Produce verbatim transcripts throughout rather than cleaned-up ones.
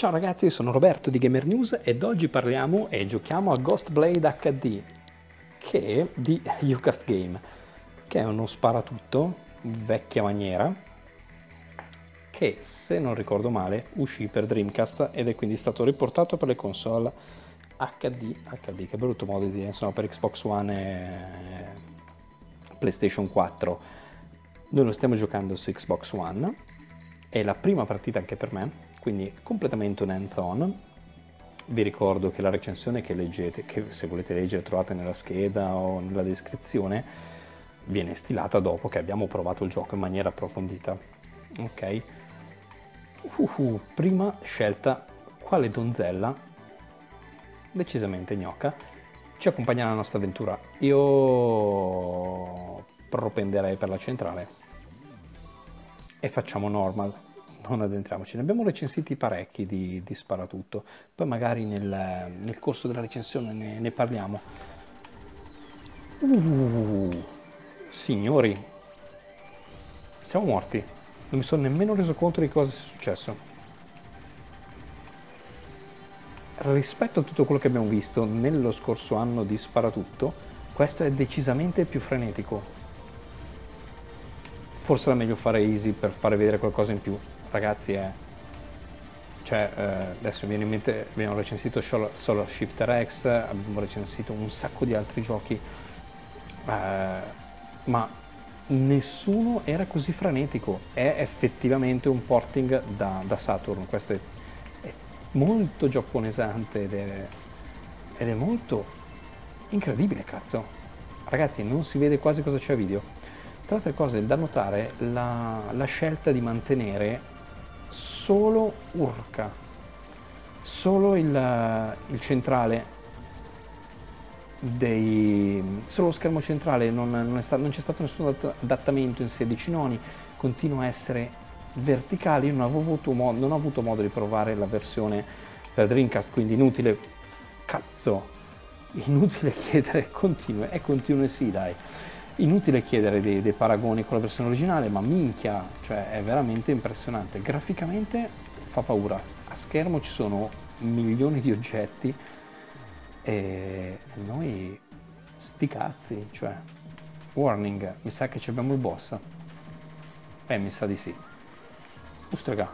Ciao ragazzi, sono Roberto di Gamer News ed oggi parliamo e giochiamo a Ghost Blade acca di, che è di YouCast Game, che è uno sparatutto vecchia maniera che, se non ricordo male, uscì per Dreamcast ed è quindi stato riportato per le console acca di, acca di, che brutto modo di dire, insomma, per Xbox One e PlayStation quattro. Noi lo stiamo giocando su Xbox One, è la prima partita anche per me, quindi completamente un hands-on. Vi ricordo che la recensione che leggete, che se volete leggere trovate nella scheda o nella descrizione, viene stilata dopo che abbiamo provato il gioco in maniera approfondita. Ok, uh, uh, prima scelta, quale donzella decisamente gnocca ci accompagna alla nostra avventura. Io propenderei per la centrale e facciamo normal, non addentriamoci. Ne abbiamo recensiti parecchi di, di sparatutto, poi magari nel, nel corso della recensione ne, ne parliamo. Uh, signori, siamo morti, non mi sono nemmeno reso conto di cosa sia successo. Rispetto a tutto quello che abbiamo visto nello scorso anno di sparatutto, questo è decisamente più frenetico. Forse era meglio fare easy per fare vedere qualcosa in più. Ragazzi, eh. cioè, eh, adesso mi viene in mente, abbiamo recensito Solar Shifter X, abbiamo recensito un sacco di altri giochi, eh, ma nessuno era così frenetico. È effettivamente un porting da, da Saturn, questo è, è molto giapponesante ed è, ed è molto incredibile, cazzo. Ragazzi, non si vede quasi cosa c'è a video. Tra altre cose da notare la, la scelta di mantenere solo Urca, solo il, il centrale, dei, solo lo schermo centrale, non, non c'è stato, stato nessun adattamento in sedici noni, continua a essere verticale. Io non avevo avuto modo, non ho avuto modo di provare la versione per Dreamcast, quindi inutile, cazzo, inutile chiedere continue, e continue sì dai. Inutile chiedere dei, dei paragoni con la versione originale, ma minchia, cioè è veramente impressionante. Graficamente fa paura, a schermo ci sono milioni di oggetti e noi sti cazzi, cioè warning, mi sa che ci abbiamo il boss. Eh, mi sa di sì. Ustraga.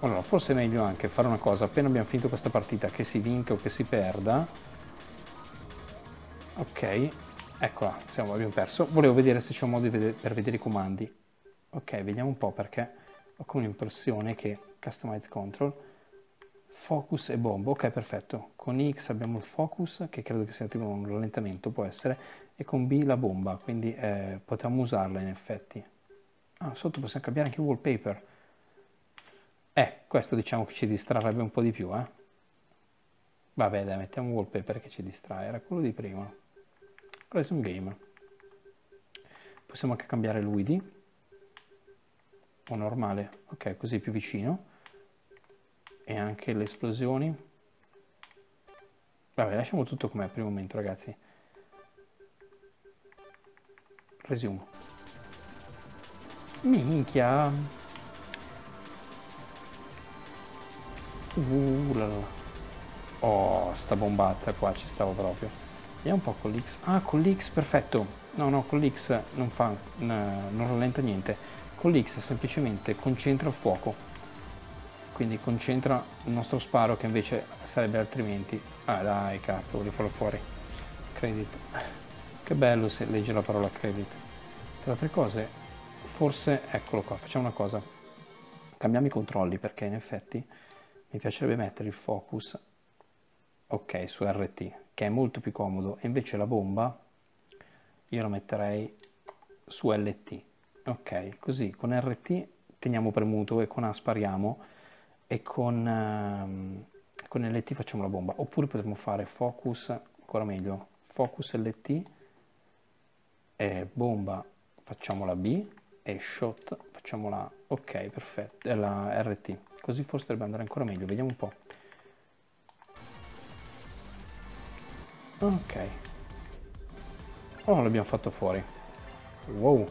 Allora, forse è meglio anche fare una cosa, appena abbiamo finito questa partita, che si vinca o che si perda. Ok. Eccola, siamo, abbiamo perso. Volevo vedere se c'è un modo vedere, per vedere i comandi. Ok, vediamo un po', perché ho come l'impressione che Customize Control, Focus e Bomb. Ok, perfetto. Con X abbiamo il Focus, che credo che sia tipo un rallentamento, può essere, e con B la bomba, quindi eh, potremmo usarla in effetti. Ah, sotto possiamo cambiare anche il wallpaper. Eh, questo diciamo che ci distrarrebbe un po' di più, eh. Vabbè, dai, mettiamo un wallpaper che ci distrae, era quello di prima. Un game, possiamo anche cambiare l'U I D o normale, ok, così più vicino, e anche le esplosioni. Vabbè, lasciamo tutto com'è per il momento, ragazzi. Resume. Minchia. Uh, la la. Oh, sta bombazza qua ci stava proprio. Vediamo un po' con l'X. Ah, con l'X perfetto. No, no, con l'X non fa, no, non rallenta niente. Con l'X semplicemente concentra il fuoco. Quindi concentra il nostro sparo, che invece sarebbe altrimenti. Ah dai, cazzo, voglio farlo fuori. Credit. Che bello se legge la parola credit. Tra altre cose, forse, eccolo qua, facciamo una cosa. Cambiamo i controlli, perché in effetti mi piacerebbe mettere il focus, ok, su R T, che è molto più comodo, e invece la bomba io la metterei su L T, ok, così con R T teniamo premuto e con A spariamo e con, ehm, con L T facciamo la bomba. Oppure potremmo fare focus, ancora meglio, focus L T e bomba facciamo la B e shot facciamo la A. Ok, perfetto, eh, la R T, così forse dovrebbe andare ancora meglio. Vediamo un po'. Ok, oh, l'abbiamo fatto fuori. Wow,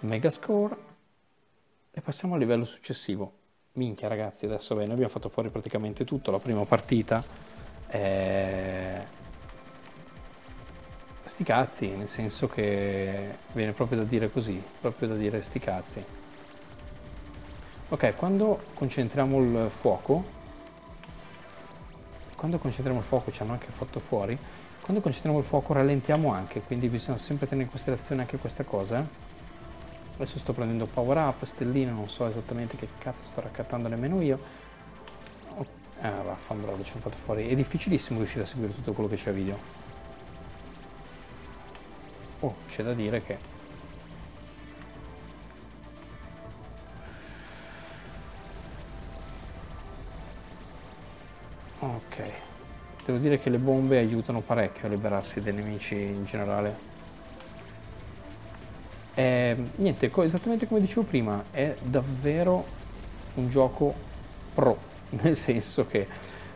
mega score, e passiamo al livello successivo. minchia ragazzi, adesso bene, abbiamo fatto fuori praticamente tutto, la prima partita, eh, sti cazzi, nel senso che viene proprio da dire così, proprio da dire sti cazzi. Ok, quando concentriamo il fuoco, quando concentriamo il fuoco ci hanno anche fatto fuori, quando concentriamo il fuoco rallentiamo anche, quindi bisogna sempre tenere in considerazione anche questa cosa. Adesso sto prendendo power up, stellina, non so esattamente che cazzo sto raccattando nemmeno io. Oh, eh, vaffanculo, ci hanno fatto fuori. È difficilissimo riuscire a seguire tutto quello che c'è a video. Oh, c'è da dire che... Ok. Devo dire che le bombe aiutano parecchio a liberarsi dai nemici in generale. Eh, niente, co esattamente come dicevo prima, è davvero un gioco pro, nel senso che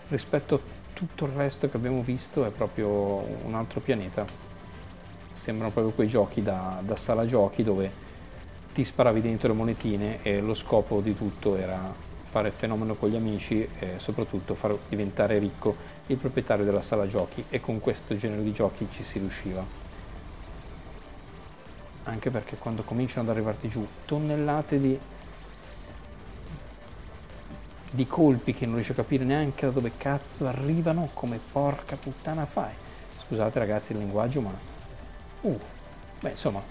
rispetto a tutto il resto che abbiamo visto è proprio un altro pianeta. Sembrano proprio quei giochi da, da sala giochi dove ti sparavi dentro le monetine e lo scopo di tutto era fare fenomeno con gli amici e soprattutto far diventare ricco il proprietario della sala giochi, e con questo genere di giochi ci si riusciva. Anche perché quando cominciano ad arrivarti giù tonnellate di, di colpi che non riesci a capire neanche da dove cazzo arrivano, come porca puttana fai. Scusate ragazzi il linguaggio, ma... Uh, beh insomma,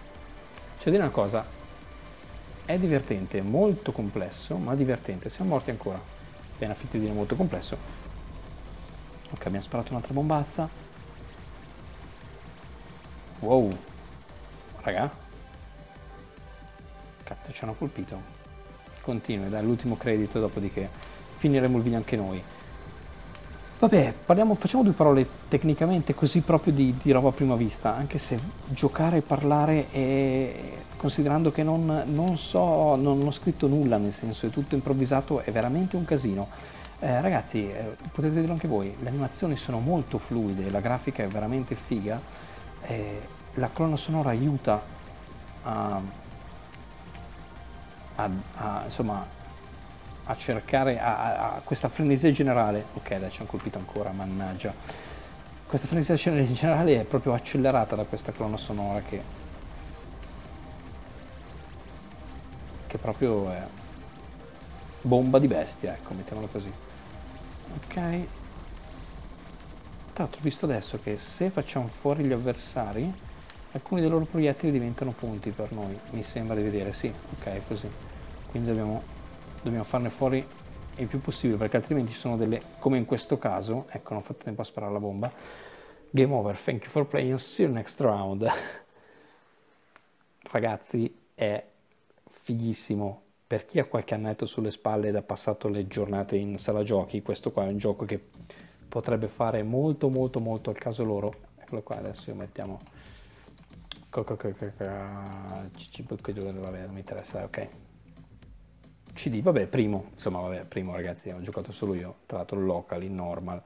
c'è da dire una cosa, è divertente, molto complesso, ma divertente. Siamo morti ancora, appena finito di dire molto complesso. Ok, abbiamo sparato un'altra bombazza. Wow, raga. Cazzo, ci hanno colpito. Continua, dai, l'ultimo credito, dopodiché finiremo il video anche noi. Vabbè, parliamo, facciamo due parole tecnicamente, così proprio di, di roba a prima vista, anche se giocare e parlare, e considerando che non, non so, non, non ho scritto nulla, nel senso è tutto improvvisato, è veramente un casino. Eh, ragazzi, eh, potete dirlo anche voi, le animazioni sono molto fluide, la grafica è veramente figa, eh, la colonna sonora aiuta a... A, a, insomma a cercare a, a, a questa frenesia generale. Ok, dai, ci hanno colpito ancora, mannaggia. Questa frenesia generale è proprio accelerata da questa colonna sonora che che proprio è bomba di bestia, ecco, mettiamolo così. Ok, tra l'altro ho visto adesso che se facciamo fuori gli avversari alcuni dei loro proiettili diventano punti per noi, mi sembra di vedere, sì, ok, così. Quindi dobbiamo, dobbiamo farne fuori il più possibile, perché altrimenti ci sono delle, come in questo caso, ecco, non ho fatto tempo a sparare la bomba. Game over, thank you for playing, see you next round. Ragazzi, è fighissimo. Per chi ha qualche annetto sulle spalle ed ha passato le giornate in sala giochi, questo qua è un gioco che potrebbe fare molto molto molto al caso loro. Eccolo qua, adesso io mettiamo... Vabbè, non mi interessa, ok. C D, vabbè, primo, insomma, vabbè, primo ragazzi, ho giocato solo io, tra l'altro local, in normal,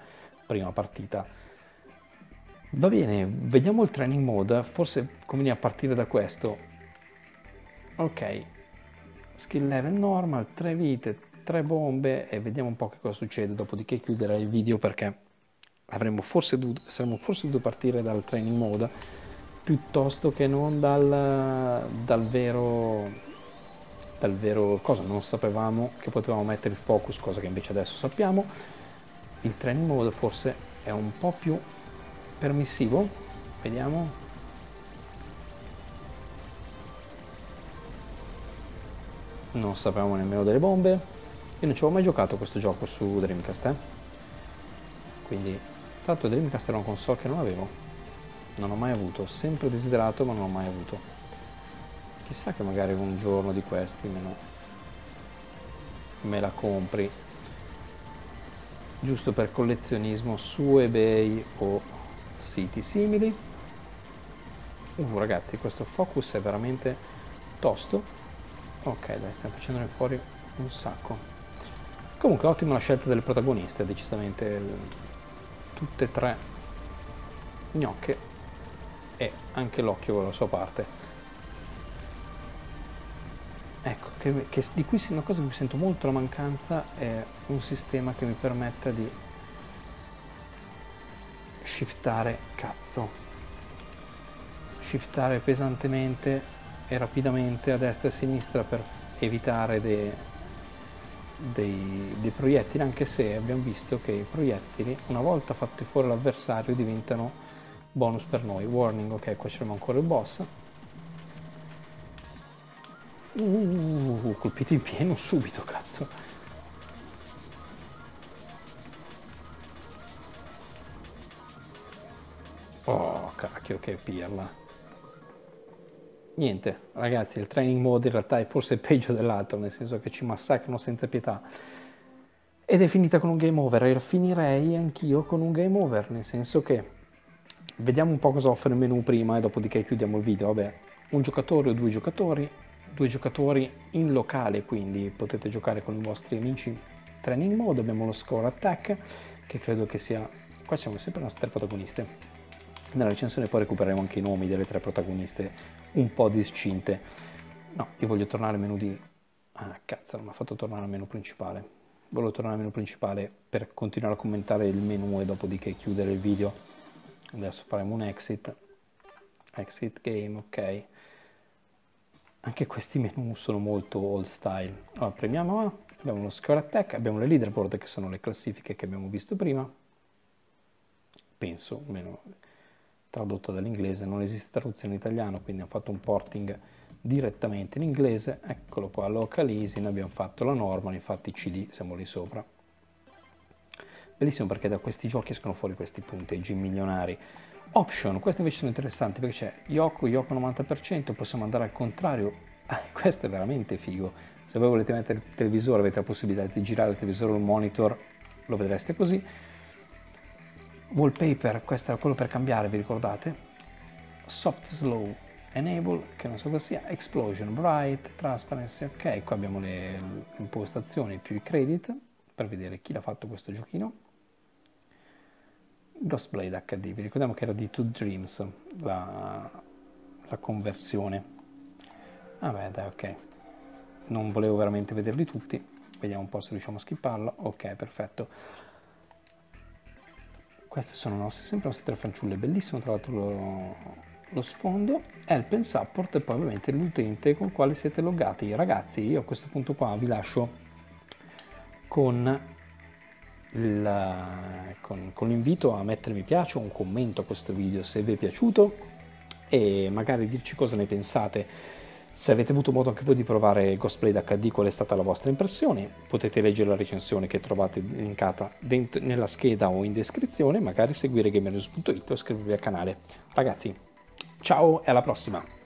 prima partita. Va bene, vediamo il training mode, forse conviene a partire da questo. Ok, skill level normal, tre vite, tre bombe, e vediamo un po' che cosa succede, dopodiché chiuderei il video perché avremmo forse dovuto, saremmo forse dovuto partire dal training mode piuttosto che non dal, dal vero dal vero cosa. Non sapevamo che potevamo mettere il focus, cosa che invece adesso sappiamo. Il training mode forse è un po' più permissivo, vediamo. Non sapevamo nemmeno delle bombe, io non ci avevo mai giocato questo gioco su Dreamcast, eh? Quindi tanto Dreamcast era una console che non avevo, non ho mai avuto, ho sempre desiderato ma non ho mai avuto. Chissà che magari un giorno di questi me, no, me la compri giusto per collezionismo su eBay o siti simili. Uh ragazzi, questo focus è veramente tosto. Ok, dai, stiamo facendone fuori un sacco. Comunque ottima la scelta delle protagoniste, decisamente tutte e tre gnocche, e anche l'occhio con la sua parte. Ecco, che, che, di cui una cosa di cui sento molto la mancanza è un sistema che mi permetta di shiftare, cazzo, shiftare pesantemente e rapidamente a destra e a sinistra per evitare dei, dei, dei proiettili, anche se abbiamo visto che i proiettili, una volta fatti fuori l'avversario, diventano bonus per noi. Warning, ok, qua c'è ancora il boss. Uh, colpito in pieno subito, cazzo. Oh, cacchio, che pirla. Niente, ragazzi, il training mode in realtà è forse peggio dell'altro, nel senso che ci massacrano senza pietà. Ed è finita con un game over, e finirei anch'io con un game over, nel senso che... Vediamo un po' cosa offre il menu prima e dopodiché chiudiamo il video. Vabbè, un giocatore o due giocatori, due giocatori in locale, quindi potete giocare con i vostri amici. Training mode, abbiamo lo score attack, che credo che sia... Qua siamo sempre le nostre tre protagoniste. Nella recensione poi recupereremo anche i nomi delle tre protagoniste un po' discinte. No, io voglio tornare al menu di... Ah, cazzo, non mi ha fatto tornare al menu principale. Volevo tornare al menu principale per continuare a commentare il menu e dopodiché chiudere il video. Adesso faremo un exit. Exit game, ok. Anche questi menu sono molto old style. Allora, premiamo A, abbiamo lo score attack, abbiamo le leaderboard che sono le classifiche che abbiamo visto prima. Penso, almeno... tradotto dall'inglese, non esiste traduzione in italiano, quindi abbiamo fatto un porting direttamente in inglese. Eccolo qua, local easy, noi abbiamo fatto la normal, infatti C D siamo lì sopra. Bellissimo, perché da questi giochi escono fuori questi punteggi milionari. Option, questi invece sono interessanti perché c'è Yoko, Yoko novanta per cento, possiamo andare al contrario. Ah, questo è veramente figo. Se voi volete mettere il televisore, avete la possibilità di girare il televisore o il monitor, lo vedreste così. Wallpaper, questo era quello per cambiare, vi ricordate? Soft slow enable, che non so cosa sia. Explosion bright, transparency, ok. Qua abbiamo le impostazioni più i credit per vedere chi l'ha fatto questo giochino. Ghost Blade H D, vi ricordiamo che era di Two Dreams la, la conversione. Vabbè, ah, dai, ok, non volevo veramente vederli tutti, vediamo un po' se riusciamo a skipparlo. Ok, perfetto. Queste sono nostre, sempre le nostre tre fanciulle, bellissimo tra l'altro lo, lo sfondo, help and support e poi ovviamente l'utente con il quale siete loggati. Ragazzi, io a questo punto qua vi lascio con l'invito a mettere mi piace o un commento a questo video se vi è piaciuto e magari dirci cosa ne pensate. Se avete avuto modo anche voi di provare Ghost Blade H D, qual è stata la vostra impressione? Potete leggere la recensione che trovate linkata dentro, nella scheda o in descrizione, magari seguire Gamernews punto it o iscrivervi al canale. Ragazzi, ciao e alla prossima!